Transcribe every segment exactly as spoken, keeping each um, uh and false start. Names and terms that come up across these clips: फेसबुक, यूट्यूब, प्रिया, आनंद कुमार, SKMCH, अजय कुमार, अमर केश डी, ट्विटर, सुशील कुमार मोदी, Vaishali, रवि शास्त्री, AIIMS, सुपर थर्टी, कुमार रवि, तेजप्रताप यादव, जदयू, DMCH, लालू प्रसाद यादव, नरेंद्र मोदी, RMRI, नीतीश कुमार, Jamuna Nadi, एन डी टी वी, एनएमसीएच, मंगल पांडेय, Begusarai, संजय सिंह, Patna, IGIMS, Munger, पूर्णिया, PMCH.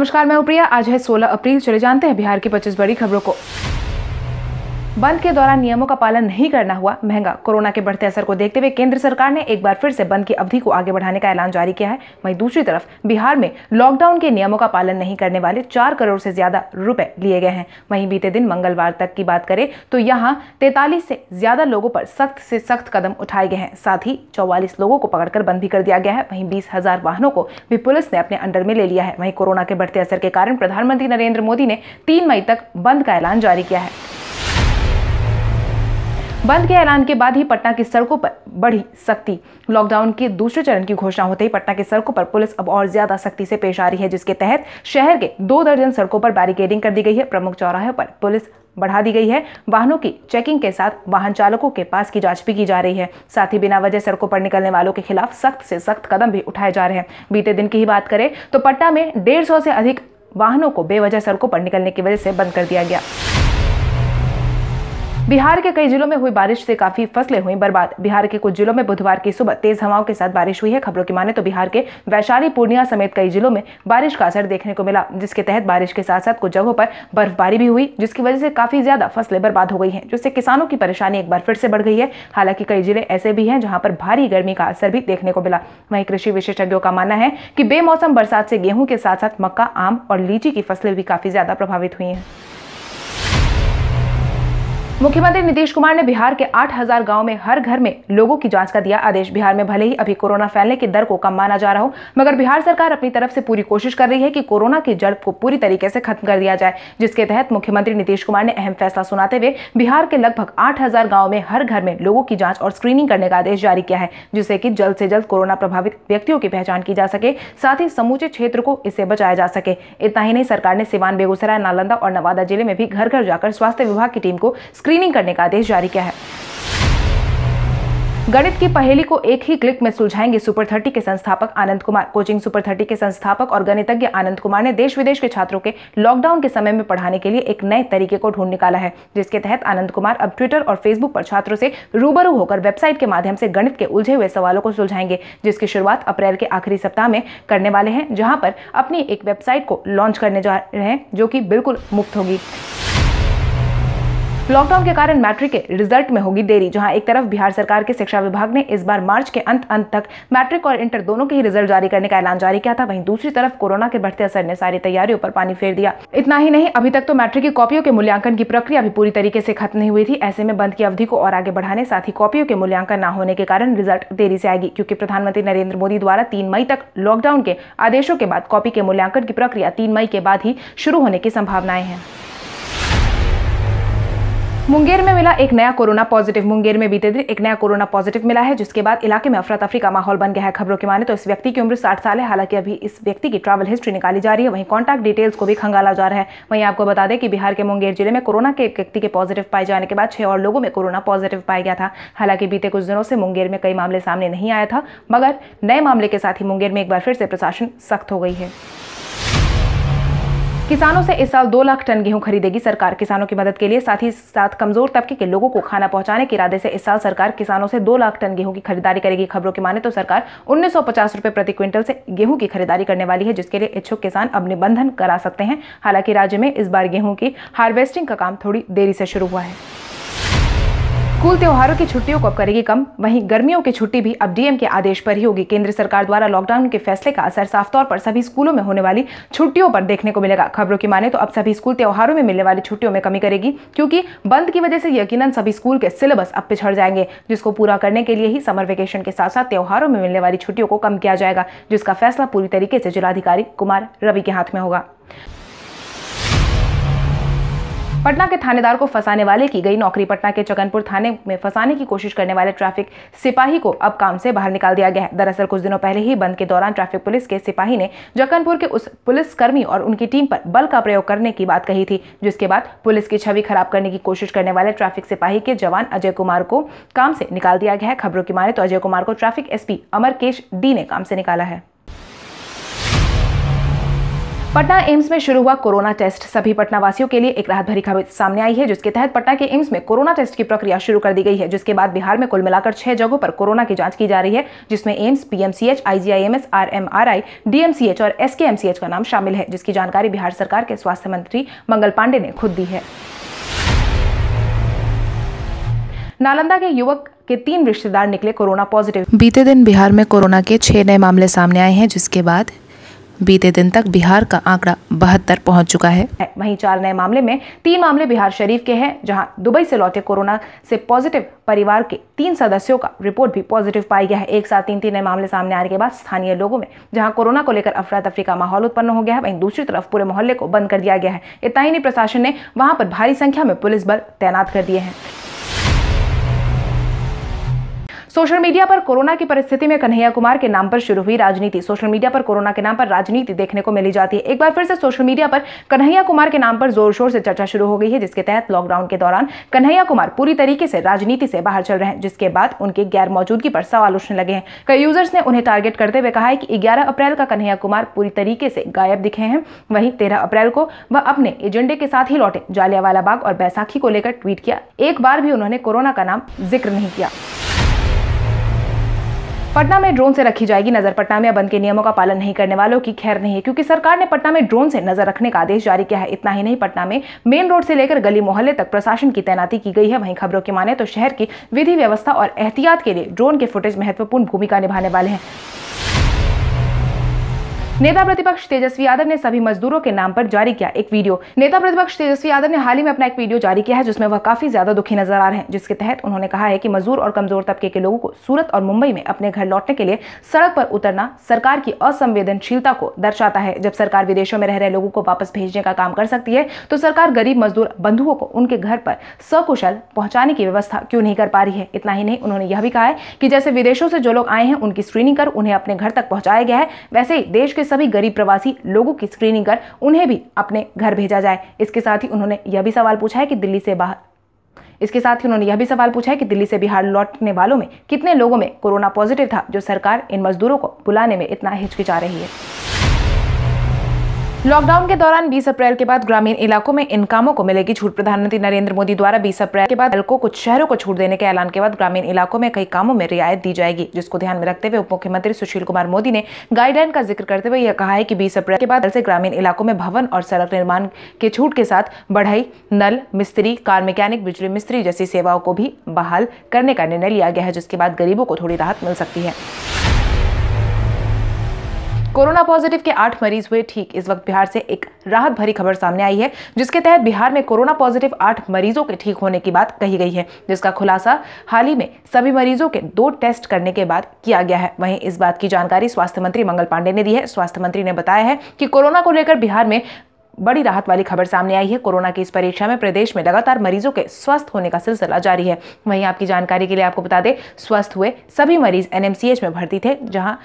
नमस्कार, मैं हूं प्रिया। आज है सोलह अप्रैल। चले जानते हैं बिहार की पच्चीस बड़ी खबरों को। बंद के दौरान नियमों का पालन नहीं करना हुआ महंगा। कोरोना के बढ़ते असर को देखते हुए केंद्र सरकार ने एक बार फिर से बंद की अवधि को आगे बढ़ाने का ऐलान जारी किया है। वहीं दूसरी तरफ बिहार में लॉकडाउन के नियमों का पालन नहीं करने वाले चार करोड़ से ज्यादा रुपए लिए गए हैं। वहीं बीते दिन मंगलवार तक की बात करें तो यहाँ तैंतालीस से ज्यादा लोगों पर सख्त से सख्त कदम उठाए गए हैं। साथ ही चौवालीस लोगों को पकड़कर बंद भी कर दिया गया है। वहीं बीस हजार वाहनों को भी पुलिस ने अपने अंडर में ले लिया है। वहीं कोरोना के बढ़ते असर के कारण प्रधानमंत्री नरेंद्र मोदी ने तीन मई तक बंद का ऐलान जारी किया है। बंद के ऐलान के बाद ही पटना की सड़कों पर बढ़ी सख्ती। लॉकडाउन के दूसरे चरण की घोषणा होते ही पटना की सड़कों पर पुलिस अब और ज्यादा सख्ती से पेश आ रही है, जिसके तहत शहर के दो दर्जन सड़कों पर बैरिकेडिंग कर दी गई है। प्रमुख चौराहे पर पुलिस बढ़ा दी गई है। वाहनों की चेकिंग के साथ वाहन चालकों के पास की जांच भी की जा रही है। साथ ही बिना वजह सड़कों पर निकलने वालों के खिलाफ सख्त से सख्त कदम भी उठाए जा रहे हैं। बीते दिन की ही बात करें तो पटना में डेढ़ सौ से अधिक वाहनों को बेवजह सड़कों पर निकलने की वजह से बंद कर दिया गया। बिहार के कई जिलों में हुई बारिश से काफी फसलें हुई बर्बाद। बिहार के कुछ जिलों में बुधवार की सुबह तेज हवाओं के साथ बारिश हुई है। खबरों की माने तो बिहार के वैशाली, पूर्णिया समेत कई जिलों में बारिश का असर देखने को मिला, जिसके तहत बारिश के साथ साथ कुछ जगहों पर बर्फबारी भी हुई, जिसकी वजह से काफी ज्यादा फसलें बर्बाद हो गई हैं, जिससे किसानों की परेशानी एक बार फिर से बढ़ गई है। हालांकि कई जिले ऐसे भी हैं जहाँ पर भारी गर्मी का असर भी देखने को मिला। वहीं कृषि विशेषज्ञों का मानना है कि बेमौसम बरसात से गेहूं के साथ साथ मक्का, आम और लीची की फसलें भी काफी ज्यादा प्रभावित हुई हैं। मुख्यमंत्री नीतीश कुमार ने बिहार के आठ हजार गांव में हर घर में लोगों की जांच का दिया आदेश। बिहार में भले ही अभी कोरोना फैलने की दर को कम माना जा रहा हो, मगर बिहार सरकार अपनी तरफ से पूरी कोशिश कर रही है कि कोरोना की जड़ को पूरी तरीके से खत्म कर दिया जाए, जिसके तहत मुख्यमंत्री नीतीश कुमार ने अहम फैसला सुनाते हुए बिहार के लगभग आठ हजार गांव में हर घर में लोगों की जाँच और स्क्रीनिंग करने का आदेश जारी किया है, जिससे कि जल्द से जल्द कोरोना प्रभावित व्यक्तियों की पहचान की जा सके, साथ ही समूचे क्षेत्र को इससे बचाया जा सके। इतना ही नहीं, सरकार ने सिवान, बेगूसराय, नालंदा और नवादा जिले में भी घर घर जाकर स्वास्थ्य विभाग की टीम को स्क्रीनिंग करने का आदेश जारी किया है। गणित की पहेली को एक ही क्लिक में सुलझाएंगे सुपर थर्टी के संस्थापक आनंद कुमार। Coaching सुपर थर्टी के संस्थापक और गणितज्ञ आनंद कुमार ने देश विदेश के छात्रों के लॉकडाउन के समय में पढ़ाने के लिए एक नए तरीके को ढूंढ निकाला है, जिसके तहत आनंद कुमार अब ट्विटर और फेसबुक पर छात्रों से रूबरू होकर वेबसाइट के माध्यम से गणित के उलझे हुए सवालों को सुलझाएंगे, जिसकी शुरुआत अप्रैल के आखिरी सप्ताह में करने वाले हैं, जहाँ पर अपनी एक वेबसाइट को लॉन्च करने जा रहे हैं, जो कि बिल्कुल मुफ्त होगी। लॉकडाउन के कारण मैट्रिक के रिजल्ट में होगी देरी। जहां एक तरफ बिहार सरकार के शिक्षा विभाग ने इस बार मार्च के अंत अंत तक मैट्रिक और इंटर दोनों के ही रिजल्ट जारी करने का ऐलान जारी किया था, वहीं दूसरी तरफ कोरोना के बढ़ते असर ने सारी तैयारियों पर पानी फेर दिया। इतना ही नहीं, अभी तक तो मैट्रिक की कॉपियों के मूल्यांकन की प्रक्रिया भी पूरी तरीके से खत्म नहीं हुई थी। ऐसे में बंद की अवधि को और आगे बढ़ाने, साथ ही कॉपियों के मूल्यांकन न होने के कारण रिजल्ट देरी से आएगी, क्योंकि प्रधानमंत्री नरेंद्र मोदी द्वारा तीन मई तक लॉकडाउन के आदेशों के बाद कॉपी के मूल्यांकन की प्रक्रिया तीन मई के बाद ही शुरू होने की संभावनाएं हैं। मुंगेर में मिला एक नया कोरोना पॉजिटिव। मुंगेर में बीते दिन एक नया कोरोना पॉजिटिव मिला है, जिसके बाद इलाके में अफरा तफरी का माहौल बन गया है। खबरों के माने तो इस व्यक्ति की उम्र साठ साल है। हालांकि अभी इस व्यक्ति की ट्रैवल हिस्ट्री निकाली जा रही है, वहीं कॉन्टैक्ट डिटेल्स को भी खंगाला जा रहा है। वहीं आपको बता दें कि बिहार के मुंगेर जिले में कोरोना के एक व्यक्ति के पॉजिटिव पाए जाने के बाद छह और लोगों में कोरोना पॉजिटिव पाया गया था। हालांकि बीते कुछ दिनों से मुंगेर में कई मामले सामने नहीं आया था, मगर नए मामले के साथ ही मुंगेर में एक बार फिर से प्रशासन सख्त हो गई है। किसानों से इस साल दो लाख टन गेहूं खरीदेगी सरकार। किसानों की मदद के लिए साथ ही साथ कमजोर तबके के लोगों को खाना पहुंचाने के इरादे से इस साल सरकार किसानों से दो लाख टन गेहूं की खरीदारी करेगी। खबरों की माने तो सरकार उन्नीस सौ पचास रुपए प्रति क्विंटल से गेहूं की खरीदारी करने वाली है, जिसके लिए इच्छुक किसान अब निबंधन करा सकते हैं। हालांकि राज्य में इस बार गेहूं की हार्वेस्टिंग का काम थोड़ी देरी से शुरू हुआ है। स्कूल त्योहारों की छुट्टियों को अब करेगी कम। वहीं गर्मियों की छुट्टी भी अब डीएम के आदेश पर ही होगी। केंद्र सरकार द्वारा लॉकडाउन के फैसले का असर साफ तौर पर सभी स्कूलों में होने वाली छुट्टियों पर देखने को मिलेगा। खबरों की माने तो अब सभी स्कूल त्योहारों में मिलने वाली छुट्टियों में कमी करेगी, क्योंकि बंद की वजह से यकीनन सभी स्कूल के सिलेबस अब पिछड़ जाएंगे, जिसको पूरा करने के लिए ही समर वेकेशन के साथ साथ त्योहारों में मिलने वाली छुट्टियों को कम किया जाएगा, जिसका फैसला पूरी तरीके से जिलाधिकारी कुमार रवि के हाथ में होगा। पटना के थानेदार को फंसाने वाले की गई नौकरी। पटना के चकनपुर थाने में फंसाने की कोशिश करने वाले ट्रैफिक सिपाही को अब काम से बाहर निकाल दिया गया है। दरअसल कुछ दिनों पहले ही बंद के दौरान ट्रैफिक पुलिस के सिपाही ने जकनपुर के उस पुलिसकर्मी और उनकी टीम पर बल का प्रयोग करने की बात कही थी, जिसके बाद पुलिस की छवि खराब करने की कोशिश करने वाले ट्रैफिक सिपाही के जवान अजय कुमार को काम से निकाल दिया गया है। खबरों की माने तो अजय कुमार को traffic SP अमर केश डी ने काम से निकाला है। पटना एम्स में शुरू हुआ कोरोना टेस्ट। सभी पटना वासियों के लिए एक राहत भरी खबर सामने आई है, जिसके तहत पटना के एम्स में कोरोना टेस्ट की प्रक्रिया शुरू कर दी गई है, जिसके बाद बिहार में कुल मिलाकर छह जगहों पर कोरोना की जांच की जा रही है, जिसमें AIIMS, PMCH, IGIMS, RMRI, DMCH और एसकेएमसीएच का नाम शामिल है, जिसकी जानकारी बिहार सरकार के स्वास्थ्य मंत्री मंगल पांडेय ने खुद दी है। नालंदा के युवक के तीन रिश्तेदार निकले कोरोना पॉजिटिव। बीते दिन बिहार में कोरोना के छह नए मामले सामने आए हैं, जिसके बाद बीते दिन तक बिहार का आंकड़ा बहत्तर पहुंच चुका है। वहीं चार नए मामले में तीन मामले बिहार शरीफ के हैं, जहां दुबई से लौटे कोरोना से पॉजिटिव परिवार के तीन सदस्यों का रिपोर्ट भी पॉजिटिव पाया गया है। एक साथ तीन तीन नए मामले सामने आने के बाद स्थानीय लोगों में जहां कोरोना को लेकर अफरा तफरी का माहौल उत्पन्न हो गया है, वहीं दूसरी तरफ पूरे मोहल्ले को बंद कर दिया गया है। इतना ही नहीं, प्रशासन ने वहाँ पर भारी संख्या में पुलिस बल तैनात कर दिए हैं। सोशल मीडिया पर कोरोना की परिस्थिति में कन्हैया कुमार के नाम पर शुरू हुई राजनीति। सोशल मीडिया पर कोरोना के नाम पर राजनीति देखने को मिली जाती है। एक बार फिर से सोशल मीडिया पर कन्हैया कुमार के नाम पर जोर शोर से चर्चा शुरू हो गई है, जिसके तहत लॉकडाउन के दौरान कन्हैया कुमार पूरी तरीके से राजनीति से बाहर चल रहे हैं, जिसके बाद उनके गैर मौजूदगी पर सवाल उठने लगे हैं। कई यूजर्स ने उन्हें टारगेट करते हुए कहा है कि ग्यारह अप्रैल का कन्हैया कुमार पूरी तरीके से गायब दिखे हैं। वहीं तेरह अप्रैल को वह अपने एजेंडे के साथ ही लौटे। जालियावाला बाग और बैसाखी को लेकर ट्वीट किया, एक बार भी उन्होंने कोरोना का नाम जिक्र नहीं किया। पटना में ड्रोन से रखी जाएगी नजर। पटना में बंद के नियमों का पालन नहीं करने वालों की खैर नहीं है, क्योंकि सरकार ने पटना में ड्रोन से नजर रखने का आदेश जारी किया है। इतना ही नहीं, पटना में मेन रोड से लेकर गली मोहल्ले तक प्रशासन की तैनाती की गई है। वहीं खबरों की माने तो शहर की विधि व्यवस्था और एहतियात के लिए ड्रोन के फुटेज महत्वपूर्ण भूमिका निभाने वाले हैं। नेता प्रतिपक्ष तेजस्वी यादव ने सभी मजदूरों के नाम पर जारी किया एक वीडियो। नेता प्रतिपक्ष तेजस्वी यादव ने हाल ही में अपना एक वीडियो जारी किया है, जिसमें वह काफी ज्यादा दुखी नजर आ रहे हैं, जिसके तहत उन्होंने कहा है कि मजदूर और कमजोर तबके के लोगों को सूरत और मुंबई में अपने घर लौटने के लिए सड़क पर उतरना सरकार की असंवेदनशीलता को दर्शाता है। जब सरकार विदेशों में रह रहे लोगों को वापस भेजने का काम कर सकती है, तो सरकार गरीब मजदूर बंधुओं को उनके घर पर सकुशल पहुंचाने की व्यवस्था क्यों नहीं कर पा रही है। इतना ही नहीं, उन्होंने यह भी कहा है कि जैसे विदेशों से जो लोग आए हैं उनकी स्क्रीनिंग कर उन्हें अपने घर तक पहुंचाया गया है, वैसे ही देश के सभी गरीब प्रवासी लोगों की स्क्रीनिंग कर उन्हें भी अपने घर भेजा जाए। इसके साथ ही उन्होंने यह भी सवाल पूछा है कि दिल्ली से बाहर इसके साथ ही उन्होंने यह भी सवाल पूछा है कि दिल्ली से बिहार लौटने वालों में कितने लोगों में कोरोना पॉजिटिव था, जो सरकार इन मजदूरों को बुलाने में इतना हिचकिचा रही है। लॉकडाउन के दौरान बीस अप्रैल के बाद ग्रामीण इलाकों में इन कामों को मिलेगी छूट। प्रधानमंत्री नरेंद्र मोदी द्वारा बीस अप्रैल के बाद को कुछ शहरों को छूट देने के ऐलान के बाद ग्रामीण इलाकों में कई कामों में रियायत दी जाएगी, जिसको ध्यान में रखते हुए उप मुख्यमंत्री सुशील कुमार मोदी ने गाइडलाइन का जिक्र करते हुए यह कहा है कि बीस अप्रैल के बाद से ग्रामीण इलाकों में भवन और सड़क निर्माण के छूट के साथ बढ़ई, नल मिस्त्री, कार मैकेनिक, बिजली मिस्त्री जैसी सेवाओं को भी बहाल करने का निर्णय लिया गया है, जिसके बाद गरीबों को थोड़ी राहत मिल सकती है। कोरोना पॉजिटिव के आठ मरीज हुए ठीक। इस वक्त बिहार से एक राहत भरी खबर सामने आई है, जिसके तहत बिहार में कोरोना पॉजिटिव आठ मरीजों के ठीक होने की बात कही गई है, जिसका खुलासा हाल ही में सभी मरीजों के दो टेस्ट करने के बाद किया गया है। वहीं इस बात की जानकारी स्वास्थ्य मंत्री मंगल पांडेय ने दी है। स्वास्थ्य मंत्री ने बताया है कि कोरोना को लेकर बिहार में बड़ी राहत वाली खबर सामने आई है। कोरोना की इस परीक्षा में प्रदेश में लगातार मरीजों के स्वस्थ होने का सिलसिला जारी है। वहीं आपकी जानकारी के लिए आपको बता दें, स्वस्थ हुए सभी मरीज एनएमसीएच में भर्ती थे, जहाँ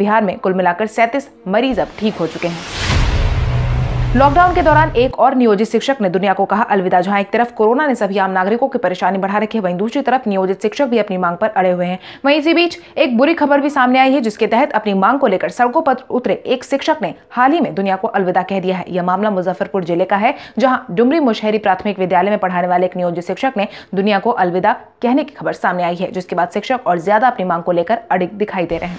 बिहार में कुल मिलाकर सैंतीस मरीज अब ठीक हो चुके हैं। लॉकडाउन के दौरान एक और नियोजित शिक्षक ने दुनिया को कहा अलविदा। जहां एक तरफ कोरोना ने सभी आम नागरिकों की परेशानी बढ़ा रखी है, वहीं दूसरी तरफ नियोजित शिक्षक भी अपनी मांग पर अड़े हुए हैं। वहीं इसी बीच एक बुरी खबर भी सामने आई है, जिसके तहत अपनी मांग को लेकर सड़कों पर उतरे एक शिक्षक ने हाल ही में दुनिया को अलविदा कह दिया है। यह मामला मुजफ्फरपुर जिले का है, जहाँ डुमरी मुशहरी प्राथमिक विद्यालय में पढ़ाने वाले एक नियोजित शिक्षक ने दुनिया को अलविदा कहने की खबर सामने आई है, जिसके बाद शिक्षक और ज्यादा अपनी मांग को लेकर अड़िग दिखाई दे रहे हैं।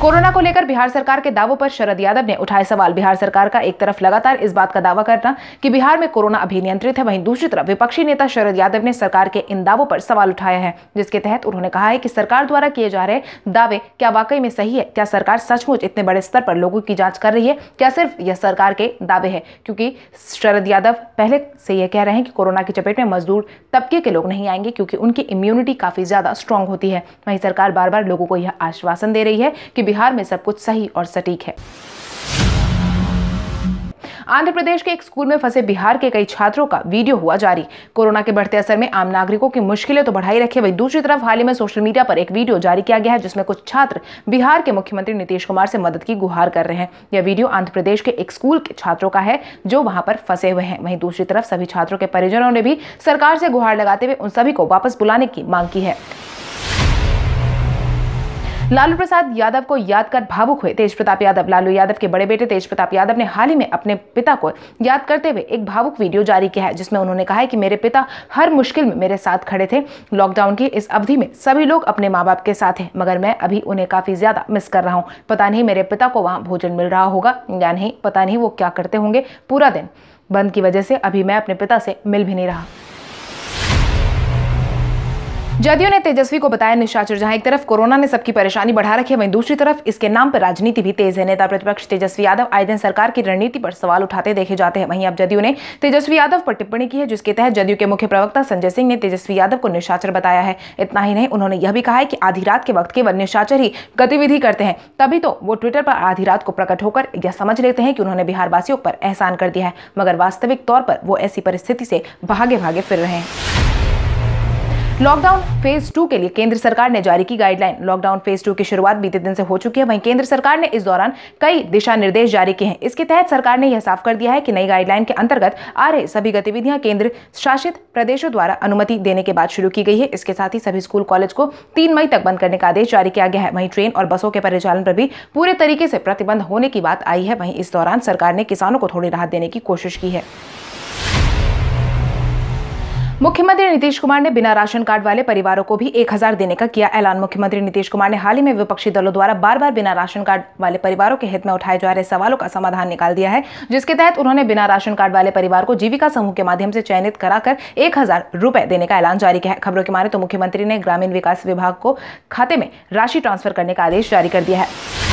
कोरोना को लेकर बिहार सरकार के दावों पर शरद यादव ने उठाए सवाल। बिहार सरकार का एक तरफ लगातार इस बात का दावा करना कि बिहार में कोरोना अभी नियंत्रित है, वहीं दूसरी तरफ विपक्षी नेता शरद यादव ने सरकार के इन दावों पर सवाल उठाया है, जिसके तहत उन्होंने कहा है कि सरकार द्वारा किए जा रहे दावे क्या वाकई में सही है? क्या सरकार सचमुच इतने बड़े स्तर पर लोगों की जाँच कर रही है? क्या सिर्फ यह सरकार के दावे है? क्योंकि शरद यादव पहले से यह कह रहे हैं कि कोरोना की चपेट में मजदूर तबके के लोग नहीं आएंगे, क्योंकि उनकी इम्यूनिटी काफी ज्यादा स्ट्रांग होती है। वहीं सरकार बार बार लोगों को यह आश्वासन दे रही है कि बिहार में सब कुछ सही और सटीक है। आंध्र प्रदेश के एक स्कूल में फंसे बिहार के कई छात्रों का वीडियो हुआ जारी। कोरोना के बढ़ते असर में आम नागरिकों की मुश्किलें तो बढ़ाई रखी, वहीं दूसरी तरफ हाल ही में सोशल मीडिया पर एक वीडियो जारी किया गया है, जिसमें कुछ छात्र बिहार के मुख्यमंत्री नीतीश कुमार से मदद की गुहार कर रहे हैं। यह वीडियो आंध्र प्रदेश के एक स्कूल के छात्रों का है, जो वहां पर फंसे हुए हैं। वहीं दूसरी तरफ सभी छात्रों के परिजनों ने भी सरकार से गुहार लगाते हुए उन सभी को वापस बुलाने की मांग की है। लालू प्रसाद यादव को याद कर भावुक हुए तेजप्रताप यादव। लालू यादव के बड़े बेटे तेजप्रताप यादव ने हाल ही में अपने पिता को याद करते हुए एक भावुक वीडियो जारी किया है, जिसमें उन्होंने कहा है कि मेरे पिता हर मुश्किल में मेरे साथ खड़े थे। लॉकडाउन की इस अवधि में सभी लोग अपने माँ बाप के साथ हैं, मगर मैं अभी उन्हें काफी ज्यादा मिस कर रहा हूँ। पता नहीं मेरे पिता को वहाँ भोजन मिल रहा होगा या नहीं, पता नहीं वो क्या करते होंगे। पूरा दिन बंद की वजह से अभी मैं अपने पिता से मिल भी नहीं रहा। जदयू ने तेजस्वी को बताया निशाचर। जहां एक तरफ कोरोना ने सबकी परेशानी बढ़ा रखी है, वहीं दूसरी तरफ इसके नाम पर राजनीति भी तेज है। नेता प्रतिपक्ष तेजस्वी यादव आए दिन सरकार की रणनीति पर सवाल उठाते देखे जाते हैं। वहीं अब जदयू ने तेजस्वी यादव पर टिप्पणी की है, जिसके तहत जदयू के मुख्य प्रवक्ता संजय सिंह ने तेजस्वी यादव को निशाचर बताया है। इतना ही नहीं, उन्होंने यह भी कहा है कि आधी रात के वक्त केवल निशाचर ही गतिविधि करते हैं, तभी तो वो ट्विटर पर आधी रात को प्रकट होकर यह समझ लेते हैं कि उन्होंने बिहार वासियों पर एहसान कर दिया है, मगर वास्तविक तौर पर वो ऐसी परिस्थिति से भागे भागे फिर रहे हैं। लॉकडाउन फेज टू के लिए केंद्र सरकार ने जारी की गाइडलाइन। लॉकडाउन फेज टू की शुरुआत बीते दिन से हो चुकी है। वहीं केंद्र सरकार ने इस दौरान कई दिशा निर्देश जारी किए हैं। इसके तहत सरकार ने यह साफ कर दिया है कि नई गाइडलाइन के अंतर्गत आ रही सभी गतिविधियां केंद्र शासित प्रदेशों द्वारा अनुमति देने के बाद शुरू की गई है। इसके साथ ही सभी स्कूल कॉलेज को तीन मई तक बंद करने का आदेश जारी किया गया है। वहीं ट्रेन और बसों के परिचालन पर भी पूरे तरीके से प्रतिबंध होने की बात आई है। वहीं इस दौरान सरकार ने किसानों को थोड़ी राहत देने की कोशिश की है। मुख्यमंत्री नीतीश कुमार ने बिना राशन कार्ड वाले परिवारों को भी एक हजार देने का किया ऐलान। मुख्यमंत्री नीतीश कुमार ने हाल ही में विपक्षी दलों द्वारा बार बार बिना राशन कार्ड वाले परिवारों के हित में उठाए जा रहे सवालों का समाधान निकाल दिया है, जिसके तहत उन्होंने बिना राशन कार्ड वाले परिवार को जीविका समूह के माध्यम से चयनित कराकर एक हजार रुपए देने का ऐलान जारी किया है। खबरों के माने तो मुख्यमंत्री ने ग्रामीण विकास विभाग को खाते में राशि ट्रांसफर करने का आदेश जारी कर दिया है।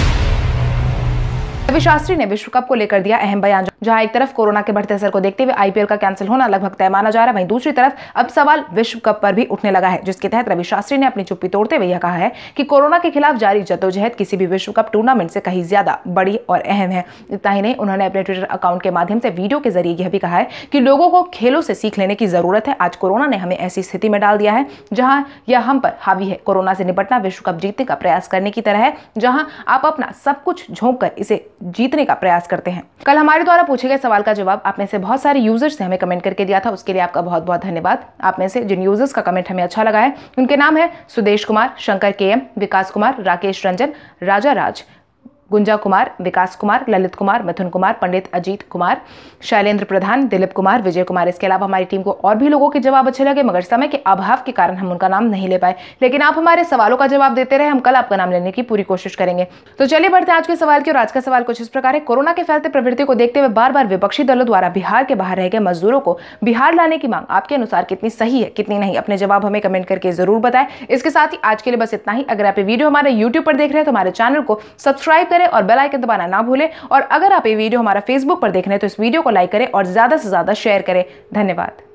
रवि शास्त्री ने विश्व कप को लेकर दिया अहम बयान। जहां एक तरफ कोरोना के बढ़ते असर को देखते हुए आईपीएल का कैंसिल होना लगभग तय माना जा रहा है, वहीं दूसरी तरफ अब सवाल विश्व कप पर भी उठने लगा है, जिसके तहत रवि शास्त्री ने अपनी चुप्पी तोड़ते हुए यह कहा है कि कोरोना के खिलाफ जारी जद्दोजहद किसी भी विश्व कप टूर्नामेंट से कहीं ज्यादा बड़ी और अहम है। इतना ही नहीं, उन्होंने अपने ट्विटर अकाउंट के माध्यम से वीडियो के जरिए यह भी कहा है कि लोगों को खेलों से सीख लेने की जरूरत है। आज कोरोना ने हमें ऐसी स्थिति में डाल दिया है जहाँ यह हम पर हावी है। कोरोना से निपटना विश्व कप जीतने का प्रयास करने की तरह है, जहाँ आप अपना सब कुछ झोंक कर इसे जीतने का प्रयास करते हैं। कल हमारे द्वारा पूछे गए सवाल का जवाब आप में से बहुत सारे यूजर्स ने हमें कमेंट करके दिया था, उसके लिए आपका बहुत बहुत धन्यवाद। आप में से जिन यूजर्स का कमेंट हमें अच्छा लगा है, उनके नाम है सुदेश कुमार, शंकर केएम, विकास कुमार, राकेश रंजन, राजा राज, गुंजा कुमार, विकास कुमार, ललित कुमार, मिथुन कुमार, पंडित अजीत कुमार, शैलेंद्र प्रधान, दिलीप कुमार, विजय कुमार। इसके अलावा हमारी टीम को और भी लोगों के जवाब अच्छे लगे, मगर समय के अभाव के कारण हम उनका नाम नहीं ले पाए। लेकिन आप हमारे सवालों का जवाब देते रहे, हम कल आपका नाम लेने की पूरी कोशिश करेंगे। तो चलिए बढ़ते हैं आज के सवाल की ओर। आज का सवाल कुछ इस प्रकार है। कोरोना के फैलते प्रवृत्ति को देखते हुए बार बार विपक्षी दलों द्वारा बिहार के बाहर रह गए मजदूरों को बिहार लाने की मांग आपके अनुसार कितनी सही है, कितनी नहीं? अपने जवाब हमें कमेंट करके जरूर बताएं। इसके साथ ही आज के लिए बस इतना ही। अगर आप ये वीडियो हमारे यूट्यूब पर देख रहे हैं तो हमारे चैनल को सब्सक्राइब करें और बेल आइकन दबाना ना भूलें। और अगर आप ये वीडियो हमारा फेसबुक पर देख रहे हैं तो इस वीडियो को लाइक करें और ज्यादा से ज्यादा शेयर करें। धन्यवाद।